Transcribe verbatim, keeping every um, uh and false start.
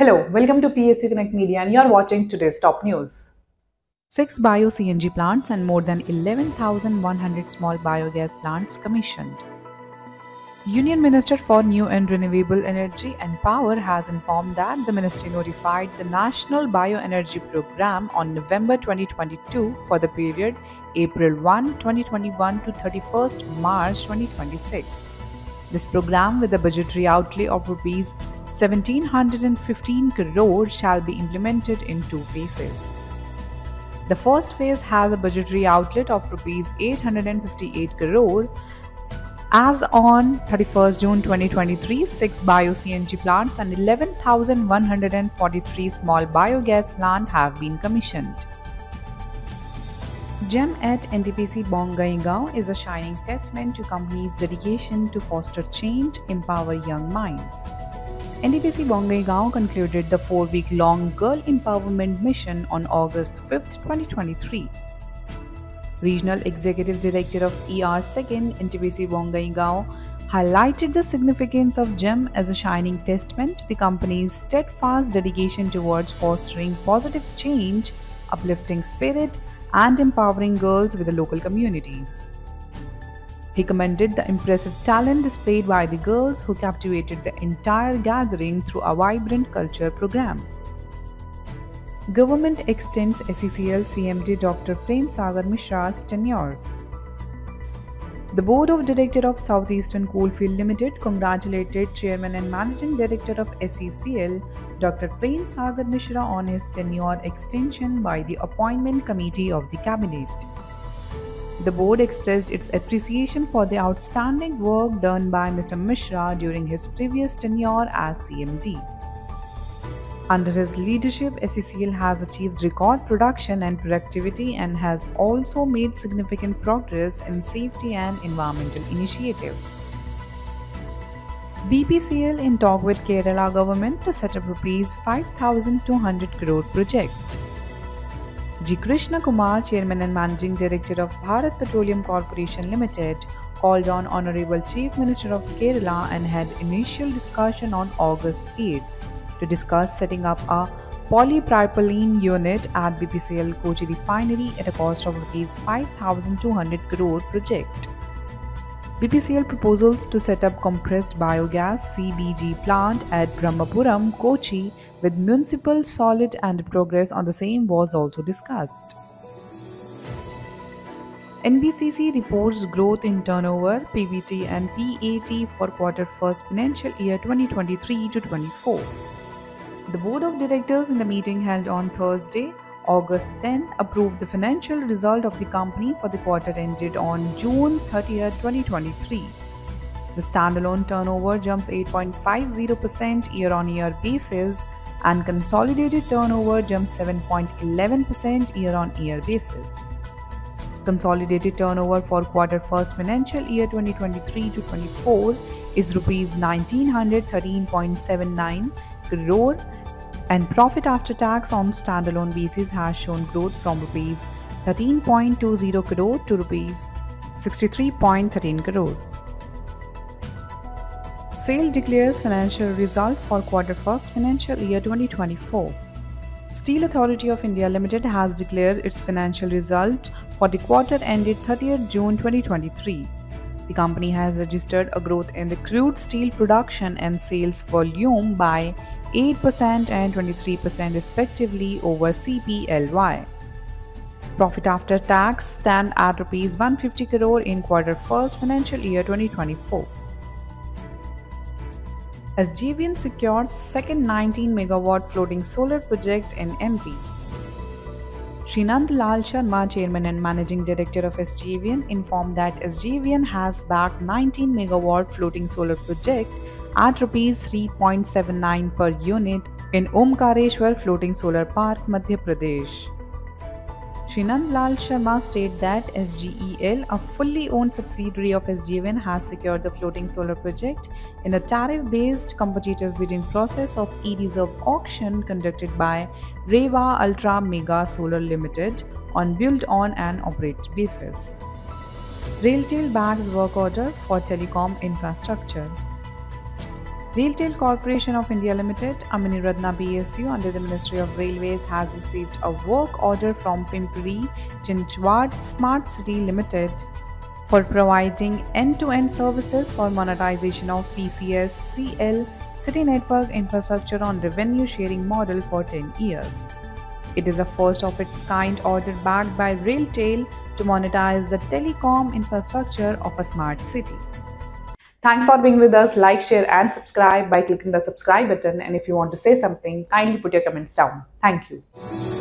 Hello, welcome to P S U Connect Media and you are watching today's top news. Six bio C N G plants and more than eleven thousand one hundred small biogas plants commissioned. Union Minister for New and Renewable Energy and Power has informed that the ministry notified the National Bioenergy Programme on November twenty twenty-two for the period April first twenty twenty-one to thirty-first March twenty twenty-six. This programme, with a budgetary outlay of rupees one thousand seven hundred fifteen crore, shall be implemented in two phases. The first phase has a budgetary outlet of rupees eight hundred fifty-eight crore. As on thirty-first June twenty twenty-three, six bio-C N G plants and eleven thousand one hundred forty-three small biogas plants have been commissioned. GEM at N T P C Bongaigaon is a shining testament to company's dedication to foster change, empower young minds. N T P C Bongaigaon concluded the four-week-long Girl Empowerment Mission on August fifth twenty twenty-three. Regional Executive Director of E R two, N T P C Bongaigaon, highlighted the significance of GEM as a shining testament to the company's steadfast dedication towards fostering positive change, uplifting spirit, and empowering girls with the local communities. He commended the impressive talent displayed by the girls, who captivated the entire gathering through a vibrant culture program. Government extends S E C L C M D Doctor Prem Sagar Mishra's tenure. The Board of Directors of Southeastern Coalfield Limited congratulated Chairman and Managing Director of S E C L Doctor Prem Sagar Mishra on his tenure extension by the Appointment Committee of the Cabinet. The board expressed its appreciation for the outstanding work done by Mister Mishra during his previous tenure as C M D. Under his leadership, S E C L has achieved record production and productivity and has also made significant progress in safety and environmental initiatives. B P C L in talk with Kerala government to set up rupees five thousand two hundred crore project. G. Krishna Kumar, Chairman and Managing Director of Bharat Petroleum Corporation Limited, called on Honorable Chief Minister of Kerala and had initial discussion on August eighth. To discuss setting up a polypropylene unit at B P C L Kochi Refinery at a cost of rupees five thousand two hundred crore project. B P C L proposals to set up compressed biogas C B G plant at Brahmapuram, Kochi with municipal solid, and progress on the same was also discussed. N B C C reports growth in turnover, P B T and P A T for quarter first financial year twenty twenty-three to twenty-four. The Board of Directors, in the meeting held on Thursday, August tenth, approved the financial result of the company for the quarter ended on June thirtieth twenty twenty-three. The standalone turnover jumps eight point five zero percent year-on-year basis and consolidated turnover jumps seven point one one percent year-on-year basis. Consolidated turnover for quarter first financial year twenty twenty-three to twenty-four is rupees one thousand nine hundred thirteen point seven nine crore. And profit after tax on standalone basis has shown growth from rupees thirteen point two zero crore to rupees sixty-three point one three crore. SAIL declares financial result for quarter first financial year twenty twenty-four. Steel Authority of India Limited has declared its financial result for the quarter ended thirtieth June twenty twenty-three. The company has registered a growth in the crude steel production and sales volume by eight percent and twenty-three percent respectively over C P L Y. Profit after tax stand at rupees one hundred fifty crore in quarter first financial year twenty twenty-four. S G V N secures second nineteen megawatt floating solar project in M P. Srinand Lal Sharma, Chairman and Managing Director of S G V N, informed that S G V N has backed nineteen megawatt floating solar project at rupees three point seven nine per unit in Omkareshwar Floating Solar Park, Madhya Pradesh. Srinand Lal Sharma stated that S G E L, a fully owned subsidiary of S G V N, has secured the floating solar project in a tariff-based competitive bidding process of e-reserve auction conducted by Rewa Ultra Mega Solar Limited on build-on and operate basis. RailTel bags work order for telecom infrastructure. RailTel Corporation of India Limited, Amini Ratna B S U under the Ministry of Railways has received a work order from Pimpri Chinchwad Smart City Limited for providing end-to-end services for monetization of P C S C L city network infrastructure on revenue sharing model for ten years. It is a first of its kind order backed by RailTel to monetize the telecom infrastructure of a smart city. Thanks for being with us. Like, share and subscribe by clicking the subscribe button, and if you want to say something, kindly put your comments down. Thank you.